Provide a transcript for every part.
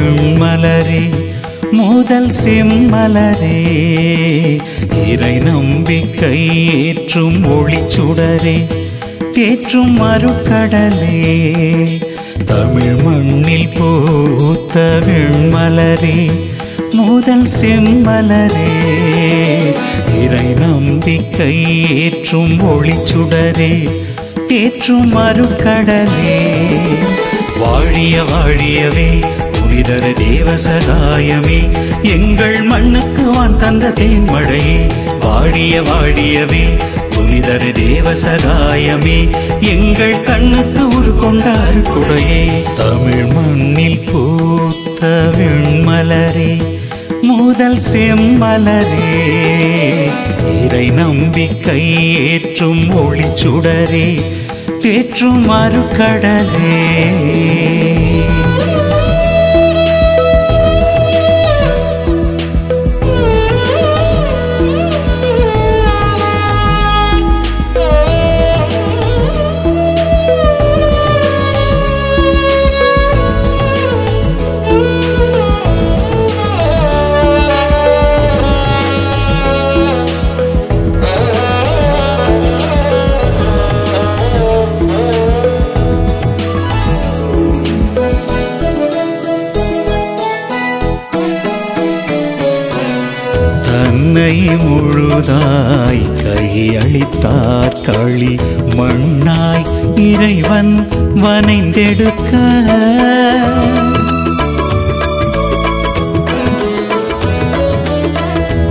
வெண்மலரே முதல் செம்மலரே இறை நம்பிக்கை ஏற்றும் ஒளிச்சுடரே தேற்றும் மறுகடலே தமிழ் மண்ணில் பூத்த வெண்மலரே முதல் செம்மலரே இறை நம்பிக்கை ஏற்றும் ஒளிச்சுடரே தேற்றும் மறுகடலே வாழிய வாழியவே புனிதர தேவசகாயமே எங்கள் மண்ணுக்கு வான் தந்த தேன்மழையே வாழிய வாழியவே புனிதர தேவசகாயமே எங்கள் கண்ணுக்கு உரு கொண்டார் குடையே தமிழ் மண்ணில் பூத்த வெண்மலரே முதல் செம்மலரே இறை நம்பிக்கை ஏற்றும் ஒளிச்சுடரே தேற்றும் மறுகடலே முழுதாய் கையளித்தார் களி மண்ணாய் இறைவன் வனைந்தெடுக்க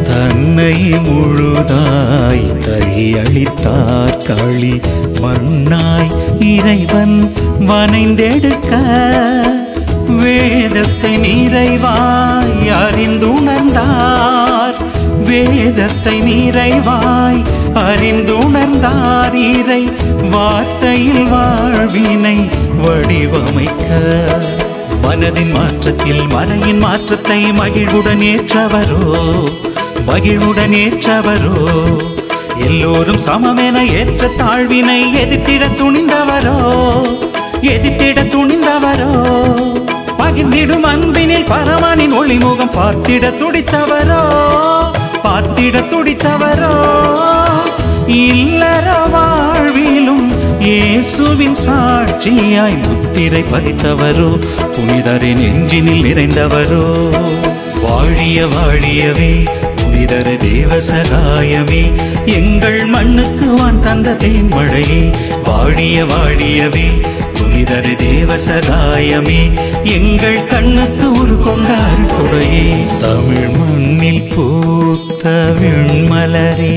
தன்னை முழுதாய் கையளித்தார் களி மண்ணாய் இறைவன் வனைந்தெடுக்க வேதத்தை நிறைவாய் அறிந்துணர்ந்தார் வேதத்தை நிறைவாய் அறிந்துணர்ந்தார் இறை வார்த்தையில் வாழ்வினை வடிவமைக்க மனதின் மாற்றத்தில் மலையின் மாற்றத்தை மகிழ்வுடன் ஏற்றவரோ எல்லோரும் சமமென ஏற்ற தாழ்வினை எதிர்த்திட துணிந்தவரோ பகிர்ந்திடும் அன்பினில் பரமானின் ஒளிமுகம் பார்த்திட துடித்தவரோ இல்லற வாழ்விலும் இயேசுவின் சாட்சியாய் முத்திரை பதித்தவரோ புனிதரின் நெஞ்சினில் நிறைந்தவரோ வாழிய வாழியவே புனிதர தேவசகாயமே எங்கள் மண்ணுக்கு வான் தந்த தேன்மழையே வாழிய வாழியவே புனிதர தேவசகாயமே எங்கள் கண்ணுக்கு உரு கொண்டார் குடையே தமிழ் மண்ணில் பூத்த வெண்மலரே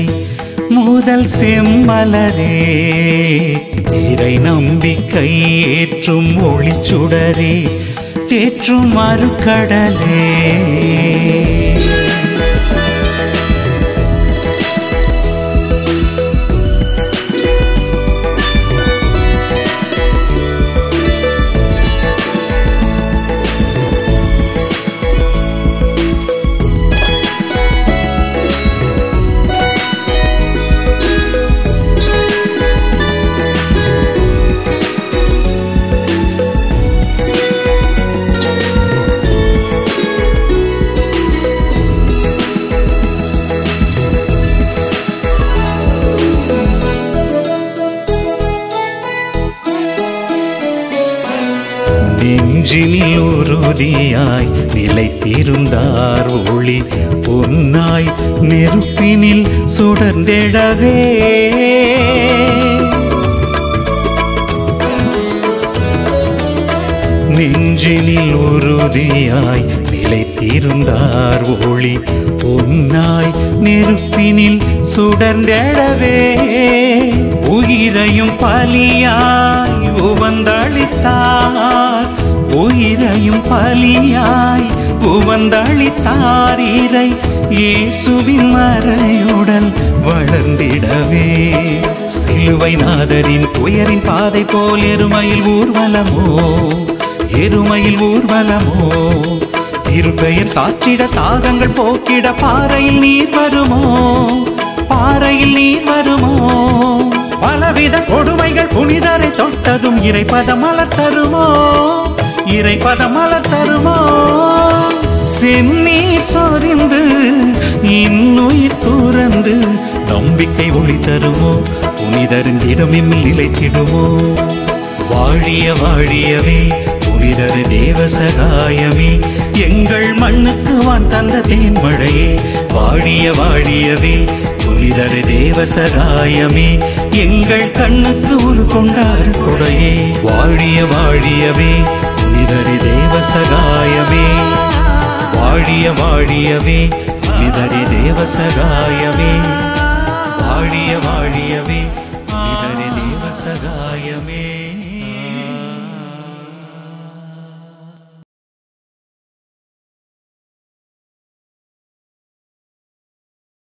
முதல் செம்மலரே இறை நம்பிக்கை ஏற்றும் ஒளிச்சுடரே தேற்றும் மறுகடலே நெஞ்சினில் உறுதியாய் நிலைத்திருந்தார் ஒளி பொன்னாய் நெருப்பினில் சுடர்ந்தெழவே நெஞ்சினில் உறுதியாய் நிலைத்திருந்தார் ஒளி பொன்னாய் நெருப்பினில் சுடர்ந்தெழவே உயிரையும் பலியாய் உவந்தளித்தார் உயிரையும் பலியாய் உவந்தளித்தார் இறை இயேசுவின் மறையுடல் வளர்ந்திடவே சிலுவை நாதரின் துயரின் பாதை போல் எருமையில் ஊர்வலமோ திருப்பெயர் சாற்றிட தாகங்கள் போக்கிட பாறையில் நீர் வருமோ பலவித கொடுமைகள் புனிதரை தொட்டதும் இறைப்பதம் மலர் தருமோ இறைபதமலர் தருமோ சென்னீர் சொரிந்து இன்னுயிர் துறந்து நம்பிக்கை ஒளி தருமோ புனிதரின் இடமெம்மில் நிலைத்திடுமோ வாழிய வாழியவே புனிதர் தேவசகாயமே எங்கள் மண்ணுக்கு வான் தந்த தேன்மழையே வாழிய வாழியவே புனிதர் தேவசகாயமே எங்கள் கண்ணுக்கு ஒரு கொண்டார் கொடையே வாழிய வாழியவே புனிதர் தேவசகாயமே வாழிய வாழியவே புனிதர் தேவசகாயமே வாழிய வாழியவே புனிதர் தேவசகாயமே.